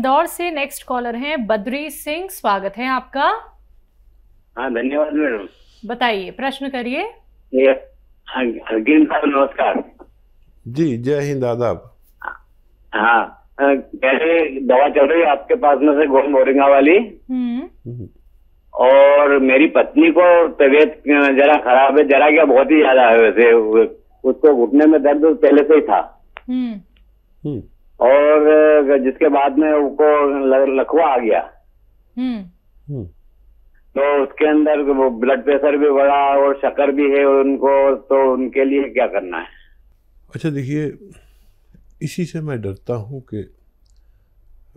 इंदौर से next collar हैं बद्री सिंह, स्वागत है आपका। हाँ धन्यवाद मैडम, बताइए प्रश्न करिए। नमस्कार जी, जय हिंद आदाब। हाँ पहले दवा चल रही है आपके पास में से गोमोरिंगा वाली, और मेरी पत्नी को तबीयत जरा खराब है, जरा क्या बहुत ही ज्यादा है वैसे, उसको घुटने में दर्द पहले से ही था और जिसके बाद में उनको लकवा आ गया, तो उसके अंदर ब्लड प्रेशर भी बढ़ा और शक्कर भी है उनको, तो उनके लिए क्या करना है? अच्छा देखिए, इसी से मैं डरता हूँ कि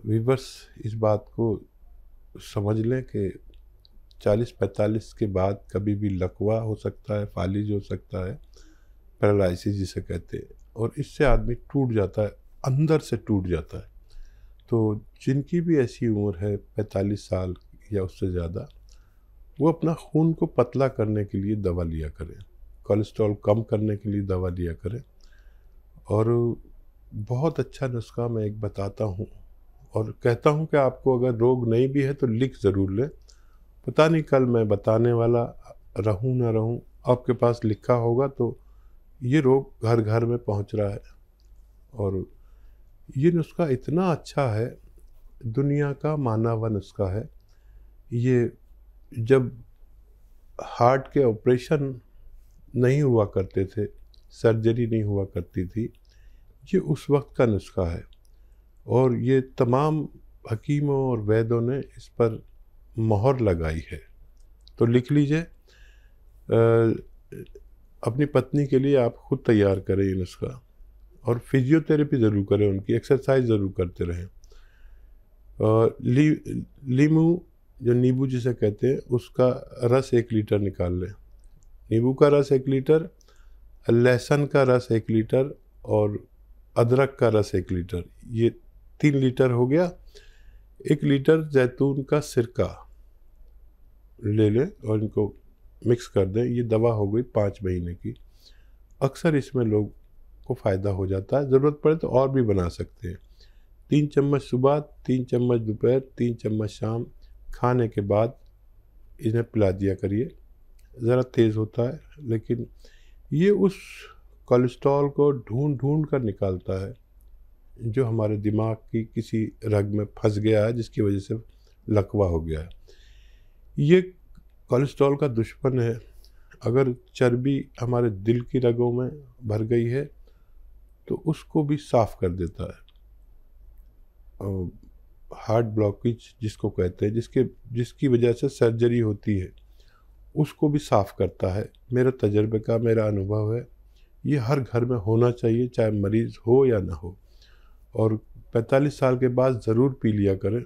व्यूअर्स इस बात को समझ लें कि 40-45 के बाद कभी भी लकवा हो सकता है, फालीज हो सकता है, पैरालिसिस जिसे कहते हैं, और इससे आदमी टूट जाता है, अंदर से टूट जाता है। तो जिनकी भी ऐसी उम्र है 45 साल या उससे ज़्यादा, वो अपना खून को पतला करने के लिए दवा लिया करें, कोलेस्ट्रॉल कम करने के लिए दवा लिया करें। और बहुत अच्छा नुस्खा मैं एक बताता हूँ, और कहता हूँ कि आपको अगर रोग नहीं भी है तो लिख ज़रूर लें, पता नहीं कल मैं बताने वाला रहूँ ना रहूँ, आपके पास लिखा होगा। तो ये रोग घर घर में पहुँच रहा है, और ये नुस्खा इतना अच्छा है, दुनिया का माना हुआ नुस्खा है ये। जब हार्ट के ऑपरेशन नहीं हुआ करते थे, सर्जरी नहीं हुआ करती थी, ये उस वक्त का नुस्खा है, और ये तमाम हकीमों और वैद्यों ने इस पर मोहर लगाई है। तो लिख लीजिए, अपनी पत्नी के लिए आप खुद तैयार करें ये नुस्खा, और फिजियोथेरेपी ज़रूर करें, उनकी एक्सरसाइज ज़रूर करते रहें। लीमू जो नींबू जिसे कहते हैं, उसका रस 1 लीटर निकाल लें, नींबू का रस 1 लीटर, लहसुन का रस 1 लीटर और अदरक का रस 1 लीटर, ये 3 लीटर हो गया। 1 लीटर जैतून का सिरका ले लें और इनको मिक्स कर दें। ये दवा हो गई 5 महीने की। अक्सर इसमें लोग को फ़ायदा हो जाता है, ज़रूरत पड़े तो और भी बना सकते हैं। 3 चम्मच सुबह, 3 चम्मच दोपहर, 3 चम्मच शाम, खाने के बाद इन्हें पिला दिया करिए। ज़रा तेज़ होता है, लेकिन ये उस कोलेस्ट्रॉल को ढूंढ कर निकालता है जो हमारे दिमाग की किसी रग में फंस गया है, जिसकी वजह से लकवा हो गया है। ये कोलेस्ट्रॉल का दुश्मन है। अगर चर्बी हमारे दिल की रगों में भर गई है तो उसको भी साफ़ कर देता है। हार्ट ब्लॉकेज जिसको कहते हैं, जिसकी वजह से सर्जरी होती है, उसको भी साफ़ करता है। मेरा तजर्बे का, मेरा अनुभव है, ये हर घर में होना चाहिए, चाहे मरीज़ हो या ना हो। और 45 साल के बाद ज़रूर पी लिया करें।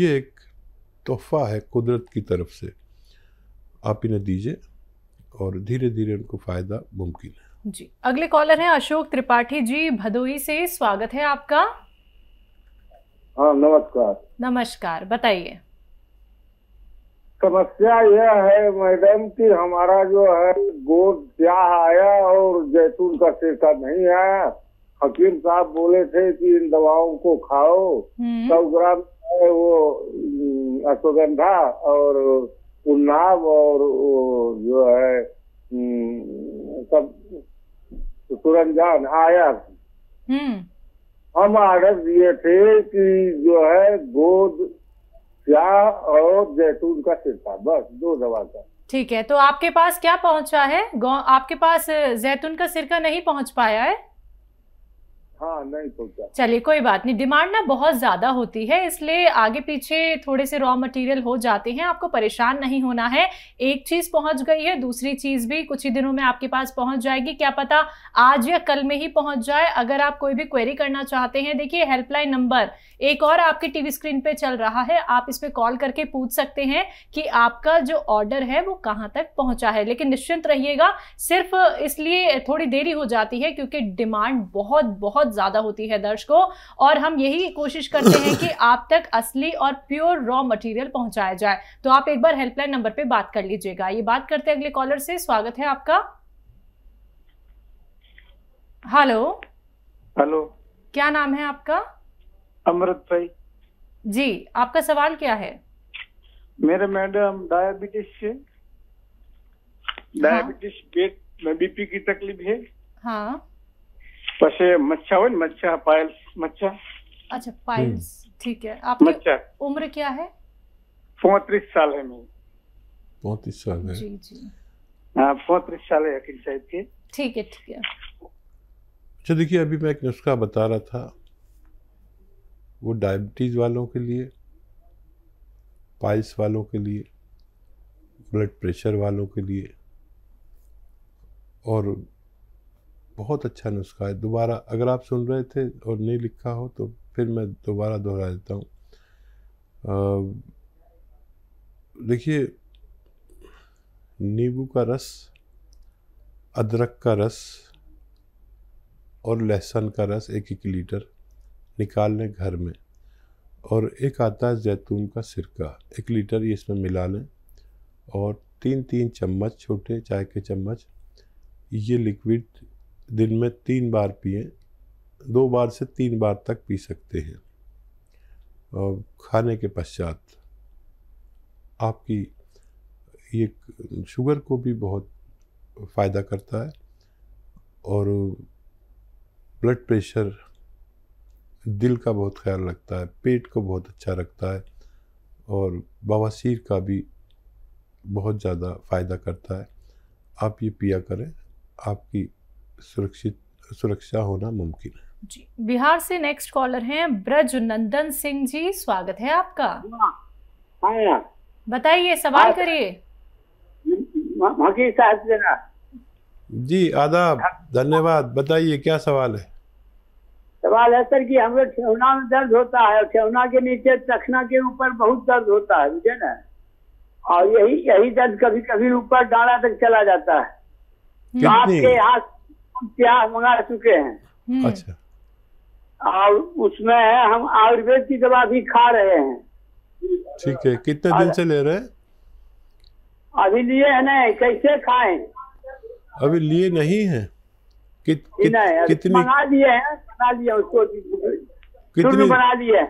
ये एक तोहफ़ा है कुदरत की तरफ से, आप इन्हें दीजिए और धीरे धीरे उनको फ़ायदा मुमकिन है जी। अगले कॉलर हैं अशोक त्रिपाठी जी, भदोही से, स्वागत है आपका। हाँ नमस्कार। नमस्कार, बताइए। समस्या यह है मैडम कि हमारा जो है गोद क्या आया और जैतून का सिरका नहीं आया। हकीम साहब बोले थे कि इन दवाओं को खाओ, 100 ग्राम है वो अश्वगंधा और उन्नाव और जो है सब तुरंजन आया। हम आर्डर दिए थे कि जो है गोद क्या और जैतून का सिरका, बस 2 दवा का। ठीक है, तो आपके पास क्या पहुंचा है? आपके पास जैतून का सिरका नहीं पहुंच पाया है? हाँ नहीं पहुंचा। चलिए कोई बात नहीं, डिमांड ना बहुत ज्यादा होती है, इसलिए आगे पीछे थोड़े से रॉ मटेरियल हो जाते हैं, आपको परेशान नहीं होना है। एक चीज पहुंच गई है, दूसरी चीज भी कुछ ही दिनों में आपके पास पहुंच जाएगी, क्या पता आज या कल में ही पहुंच जाए। अगर आप कोई भी क्वेरी करना चाहते हैं, देखिए हेल्पलाइन नंबर एक और आपकी टीवी स्क्रीन पे चल रहा है, आप इस पे कॉल करके पूछ सकते हैं कि आपका जो ऑर्डर है वो कहाँ तक पहुँचा है। लेकिन निश्चिंत रहिएगा, सिर्फ इसलिए थोड़ी देरी हो जाती है क्योंकि डिमांड बहुत ज़्यादा होती है दर्शकों, और हम यही कोशिश करते हैं कि आप तक असली और प्योर रॉ मटेरियल पहुंचाया जाए। तो आप एक बार हेल्पलाइन नंबर पे बात कर लीजिएगा। ये बात करते हैं अगले कॉलर से, स्वागत है आपका। हेलो हेलो, क्या नाम है आपका? अमृत भाई। जी, आपका सवाल क्या है? मेरे मैडम डायबिटीज पेट में बीपी की तकलीफ है। हाँ, पसे मच्छा हो, मच्छा पाइल्स, मच्छा। अच्छा, पाइल्स, ठीक है। आपकी उम्र क्या है? 35 साल है मेरी। 35 साल है? जी जी, 35 साल है अखिल साहब के। ठीक है, ठीक है। अच्छा देखिए, अभी मैं एक नुस्खा बता रहा था, वो डायबिटीज़ वालों के लिए, पाइल्स वालों के लिए, ब्लड प्रेशर वालों के लिए, और बहुत अच्छा नुस्खा है। दोबारा अगर आप सुन रहे थे और नहीं लिखा हो तो फिर मैं दोबारा दोहरा देता हूँ। देखिए, नींबू का रस, अदरक का रस और लहसुन का रस 1-1 लीटर निकाल लें घर में, और एक आता है जैतून का सिरका 1 लीटर ये इसमें मिला लें, और 3-3 चम्मच छोटे चाय के चम्मच ये लिक्विड दिन में 3 बार पिएं। 2 बार से 3 बार तक पी सकते हैं, और खाने के पश्चात आपकी ये शुगर को भी बहुत फ़ायदा करता है, और ब्लड प्रेशर, दिल का बहुत ख्याल रखता है, पेट को बहुत अच्छा रखता है, और बवासीर का भी बहुत ज़्यादा फ़ायदा करता है। आप ये पिया करें, आपकी सुरक्षा होना मुमकिन है। जी, बिहार से नेक्स्ट कॉलर हैं ब्रज नंदन सिंह जी, स्वागत है आपका। हाँ, बताइए, सवाल करिए। जी आदाब, धन्यवाद। बताइए क्या सवाल है? सवाल है सर कि हम लोग ठेहुना में दर्द होता है, ठेहुना के नीचे तखना के ऊपर बहुत दर्द होता है, समझे ना, और यही दर्द कभी कभी ऊपर डाढ़ा तक चला जाता है। आपके यहाँ प्याज मंगा चुके हैं। अच्छा, और उसमें हम आयुर्वेद की दवा भी खा रहे हैं। ठीक है, कितने दिन से ले रहे हैं? अभी लिए है नहीं, कैसे खाएं? अभी लिए नहीं है। कितनी मंगा लिए हैं, बना लिए उसको, कितनी बना लिए?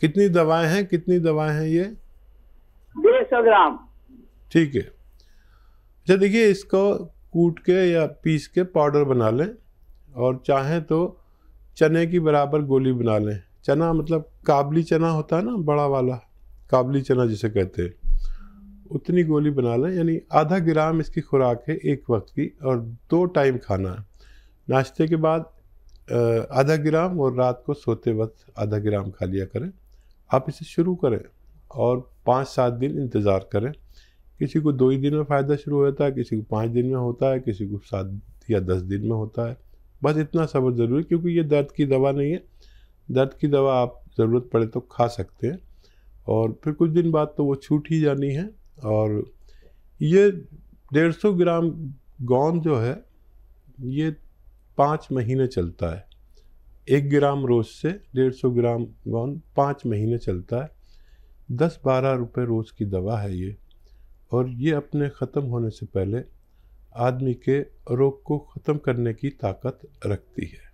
कितनी दवाएं हैं, कितनी दवाएं हैं ये? 150 ग्राम। ठीक है। अच्छा देखिए, इसको कूट के या पीस के पाउडर बना लें, और चाहें तो चने की बराबर गोली बना लें। चना मतलब काबली चना होता है ना, बड़ा वाला काबली चना जिसे कहते हैं, उतनी गोली बना लें। यानी 0.5 ग्राम इसकी खुराक है एक वक्त की, और 2 टाइम खाना है, नाश्ते के बाद 0.5 ग्राम और रात को सोते वक्त 0.5 ग्राम खा लिया करें। आप इसे शुरू करें और 5-7 दिन इंतज़ार करें। किसी को 2 ही दिन में फ़ायदा शुरू हो जाता है, किसी को 5 दिन में होता है, किसी को 7 या 10 दिन में होता है। बस इतना सब्र ज़रूरी, क्योंकि ये दर्द की दवा नहीं है। दर्द की दवा आप ज़रूरत पड़े तो खा सकते हैं, और फिर कुछ दिन बाद तो वो छूट ही जानी है। और ये 150 ग्राम गौंद जो है ये 5 महीने चलता है। 1 ग्राम रोज़ से 150 ग्राम गौंद 5 महीने चलता है। 10-12 रुपये रोज़ की दवा है ये, और ये अपने ख़त्म होने से पहले आदमी के रोग को ख़त्म करने की ताकत रखती है।